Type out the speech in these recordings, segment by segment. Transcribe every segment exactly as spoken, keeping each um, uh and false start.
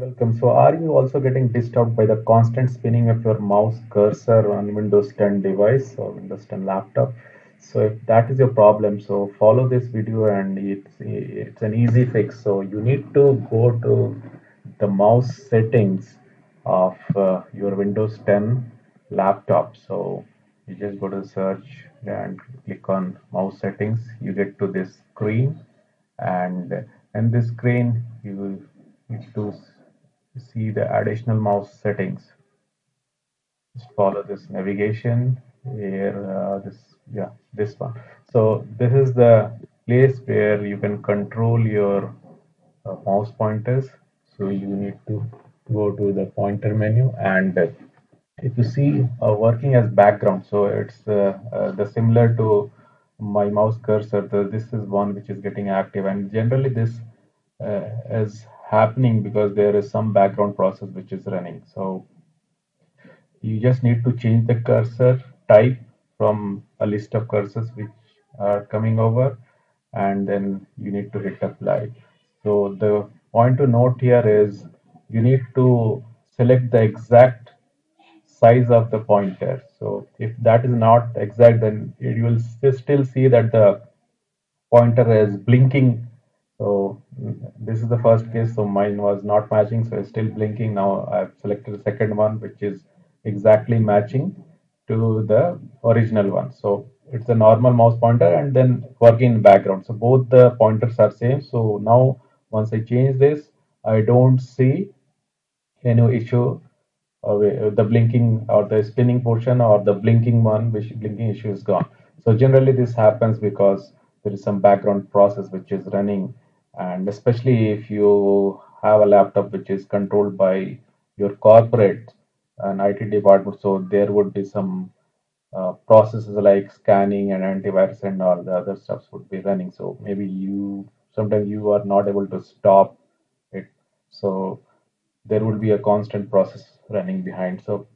Welcome. So are you also getting disturbed by the constant spinning of your mouse cursor on Windows ten device or Windows ten laptop? So if that is your problem, so follow this video and it's, it's an easy fix. So you need to go to the mouse settings of uh, your Windows ten laptop. So you just go to search and click on mouse settings. You get to this screen, and in this screen you will need to see the additional mouse settings. Just follow this navigation here, uh, this yeah this one. So this is the place where you can control your uh, mouse pointers. So you need to go to the pointer menu, and uh, if you see uh, working as background, so it's uh, uh, the similar to my mouse cursor. So this is one which is getting active, and generally this uh, is happening because there is some background process which is running. So you just need to change the cursor type from a list of cursors which are coming over, and then you need to hit apply. So the point to note here is you need to select the exact size of the pointer. So if that is not exact, then you will still see that the pointer is blinking. So this is the first case, so mine was not matching, so it's still blinking. Now I've selected the second one which is exactly matching to the original one. So it's a normal mouse pointer and then working in the background, so both the pointers are same. So now once I change this, I don't see any issue, Uh, the blinking or the spinning portion or the blinking one, which blinking issue is gone. So generally this happens because there is some background process which is running, and especially if you have a laptop which is controlled by your corporate and I T department, so there would be some uh, processes like scanning and antivirus and all the other stuff would be running. So maybe you sometimes you are not able to stop it, so there would be a constant process running behind. So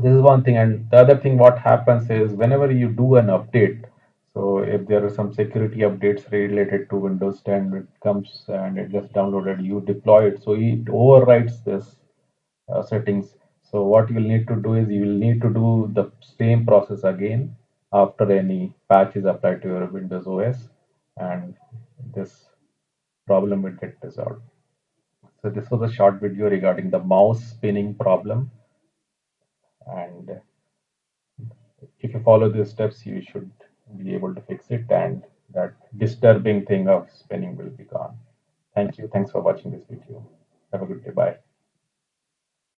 this is one thing. And the other thing what happens is whenever you do an update, so if there are some security updates related to Windows ten, it comes and it gets downloaded, you deploy it, so it overwrites this uh, settings. So what you'll need to do is you will need to do the same process again after any patch is applied to your Windows O S, and this problem will get resolved. So this was a short video regarding the mouse spinning problem, and if you follow these steps you should be able to fix it, and that disturbing thing of spinning will be gone. Thank you. Thanks for watching this video. Have a good day. Bye.